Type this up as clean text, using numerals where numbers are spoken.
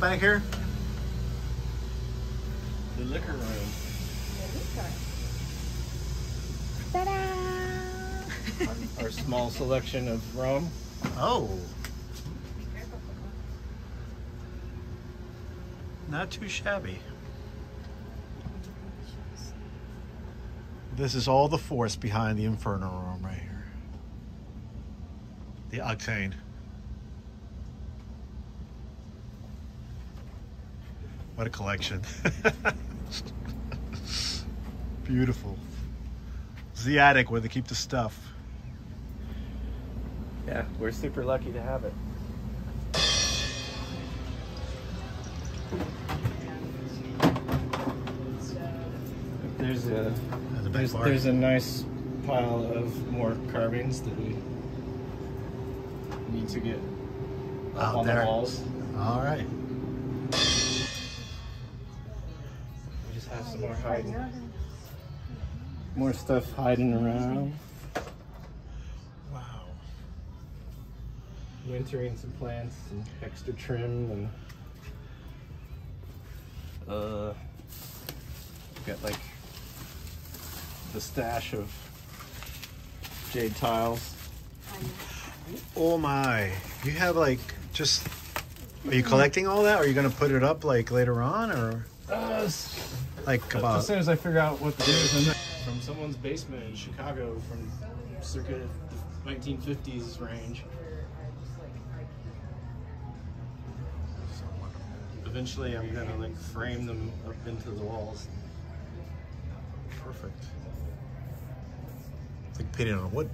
Back here? The liquor room. Ta-da! Our small selection of rum. Oh. Not too shabby. This is all the force behind the Inferno Room right here. The octane. What a collection. Beautiful. It's the attic where they keep the stuff. Yeah, we're super lucky to have it. There's a nice pile of more carvings that we need to get up on the walls. All right. Have some more hiding. More stuff hiding around. Wow. Wintering some plants and extra trim and got like the stash of jade tiles. Oh my. You have like just, are you collecting all that? Or are you gonna put it up like later on or? Like about as soon as I figure out what to do with them. From someone's basement in Chicago from circa the 1950s range. Eventually I'm gonna like frame them up into the walls. Perfect. It's like painted on wood.